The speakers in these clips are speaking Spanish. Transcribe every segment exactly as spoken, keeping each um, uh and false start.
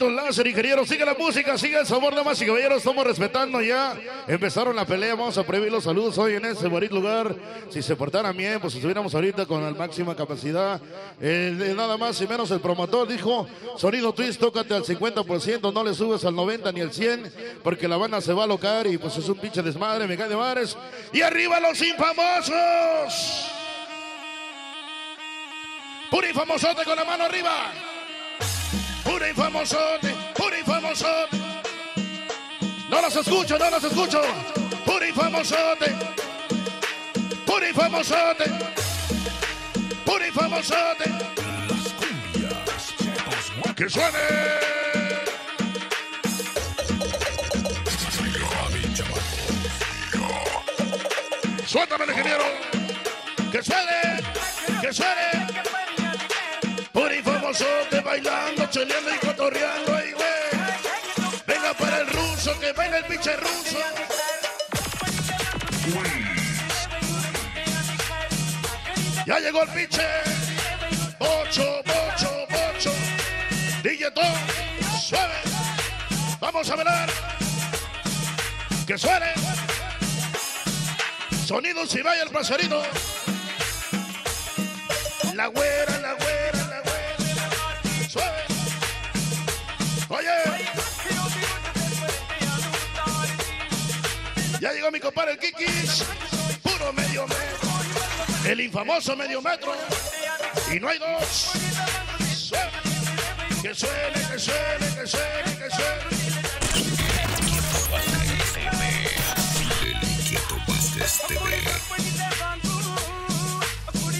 Láser, ingeniero, sigue la música, sigue el sabor, damas y caballeros, estamos respetando ya. Empezaron la pelea, vamos a prohibir los saludos hoy en ese bonito lugar. Si se portaran bien, pues estuviéramos ahorita con la máxima capacidad. Eh, nada más y menos el promotor dijo, Sonido Twist, tócate al cincuenta por ciento, no le subes al noventa ni al cien, porque la banda se va a locar y pues es un pinche desmadre, me cae de mares. ¡Y arriba los infamosos! ¡Puro infamosote con la mano arriba! Puro y famosote, puro y famosote. No los escucho, no los escucho. Puro y famosote, puro y famosote, puro y famosote. Las cumbias, que suene. Suéltame el ingeniero. Que suene, que suene. Puro y famosote bailando. Cheleando y cotorreando, ay, güey. Venga para el ruso, que venga el pinche ruso. Ya llegó el pinche Bocho, Bocho, Bocho. D J Tom, suave. Vamos a velar. Que suene. Sonido si vaya el pajarito. La güera, la güera. Oye, ya llegó mi compadre el Kikis, puro medio metro, el infamoso medio metro, y no hay dos. Que suene, que suene, que suene, que suene.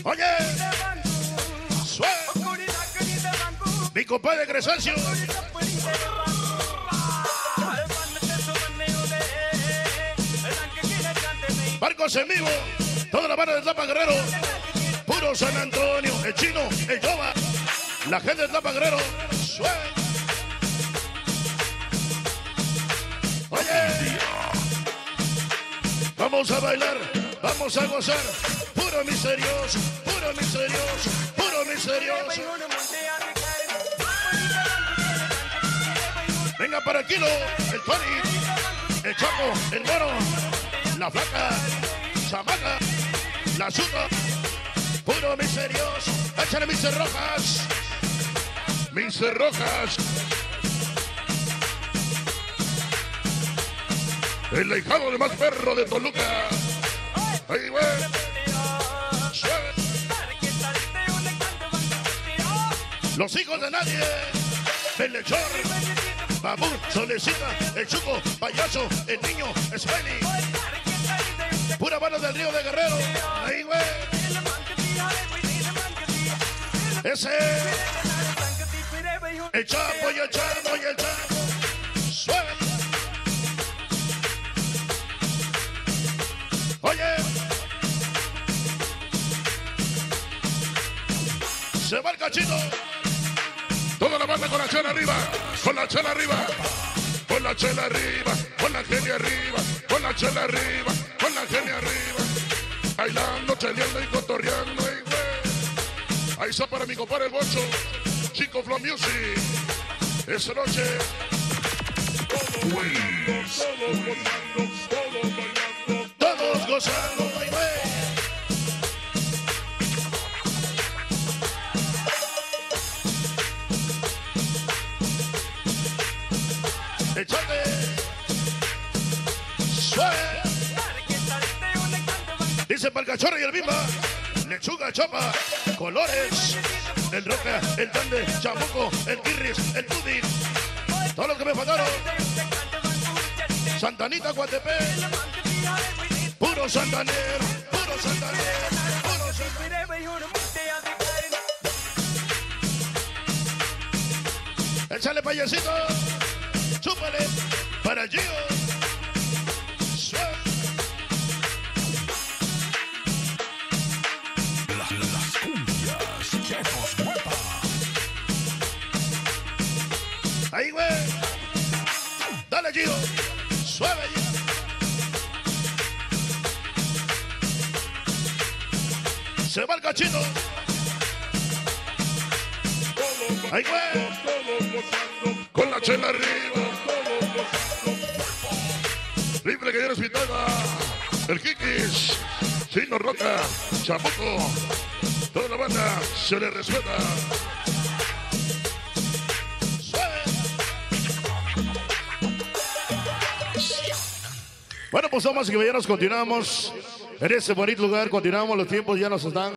Oye, suene, mi compadre Crescencio. Barcos en vivo, toda la banda de Tapa Guerrero, puro San Antonio, el chino, el Jova, la gente de Tapa Guerrero, suave. Oye, vamos a bailar, vamos a gozar, puro misterioso, puro misterioso, puro misterioso. Venga para el kilo, el Tony, el Chapo, el Moro, la Flaca, Samana, la Suba, puro miserios, échale mis rojas, mis rojas. El ahijado de más perro de Toluca. Ay, güey. Los hijos de nadie, el lechón. Babú, Solecita, el Chuco, Payaso, el Niño, el Spenny. Pura banda del Río de Guerrero. Ahí, güey. Ese. El Chapo y el Chapo y el Chapo. Suave. Oye. Se va el cachito. Toda la banda con la chela arriba, con la chela arriba, con la chela arriba, con la genia arriba, con la chela arriba, con la genia arriba. Bailando, cheleando y cotorreando, ay, güey. Ahí está para mi compadre el Bocho, Chico Flow Music. Esa noche, todos bailando, todos gozando, todos bailando, todos gozando, ay, güey. Echate, suave. Dice para el cachorro y el bimba, lechuga, chapa, colores. El roca, el grande, chapoco, el kirris, el pudín. Todos los que me faltaron. Santanita, Guatepe. Puro Santaner, puro Santaner, puro Santaner. Échale payasito. Súpale para Gio. Suave. Las, las cumbias que nos muevan. Ahí, güey. Dale, Gio. Suave, Gio. Se va el cachito. Ahí, güey. échale arriba, todos los libre que viene hospitada, el Kikis, Chino Roca, Chapoco, toda la banda se le respeta. Bueno, pues, damas y caballeros, continuamos en ese bonito lugar, continuamos, los tiempos ya nos están.